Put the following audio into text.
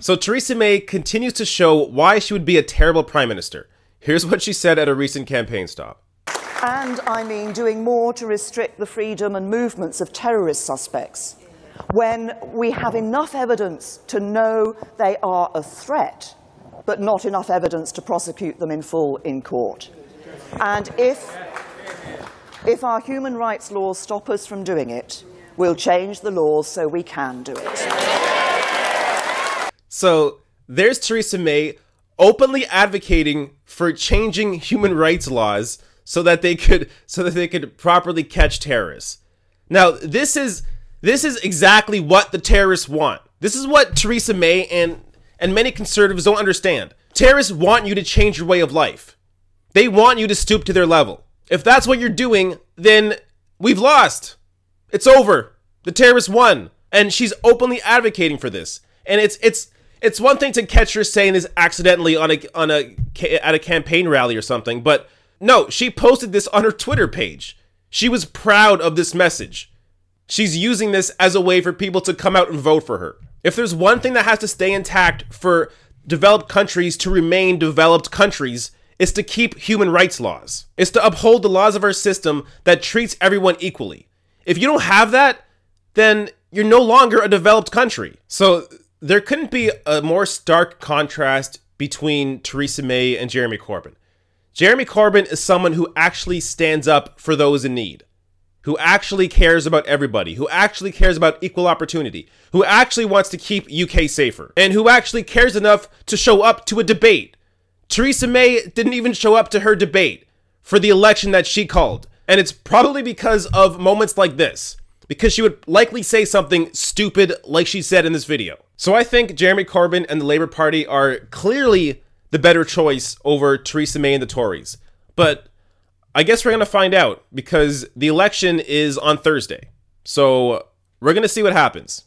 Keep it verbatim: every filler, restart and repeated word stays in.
So Theresa May continues to show why she would be a terrible prime minister. Here's what she said at a recent campaign stop. And I mean doing more to restrict the freedom and movements of terrorist suspects when we have enough evidence to know they are a threat, but not enough evidence to prosecute them in full in court. And if, if our human rights laws stop us from doing it, we'll change the laws so we can do it. So there's Theresa May openly advocating for changing human rights laws so that they could so that they could properly catch terrorists. Now, this is this is exactly what the terrorists want. This is what Theresa May and and many conservatives don't understand. Terrorists want you to change your way of life. They want you to stoop to their level. If that's what you're doing, then we've lost. It's over. The terrorists won. And she's openly advocating for this. And it's it's it's one thing to catch her saying this accidentally on a on a at a campaign rally or something, but no, she posted this on her Twitter page. She was proud of this message. She's using this as a way for people to come out and vote for her. If there's one thing that has to stay intact for developed countries to remain developed countries, it's to keep human rights laws. It's to uphold the laws of our system that treats everyone equally. If you don't have that, then you're no longer a developed country. So there couldn't be a more stark contrast between Theresa May and Jeremy Corbyn. Jeremy Corbyn is someone who actually stands up for those in need, who actually cares about everybody, who actually cares about equal opportunity, who actually wants to keep U K safer, and who actually cares enough to show up to a debate. Theresa May didn't even show up to her debate for the election that she called. And it's probably because of moments like this, because she would likely say something stupid like she said in this video. So I think Jeremy Corbyn and the Labour Party are clearly the better choice over Theresa May and the Tories. But I guess we're going to find out because the election is on Thursday. So we're going to see what happens.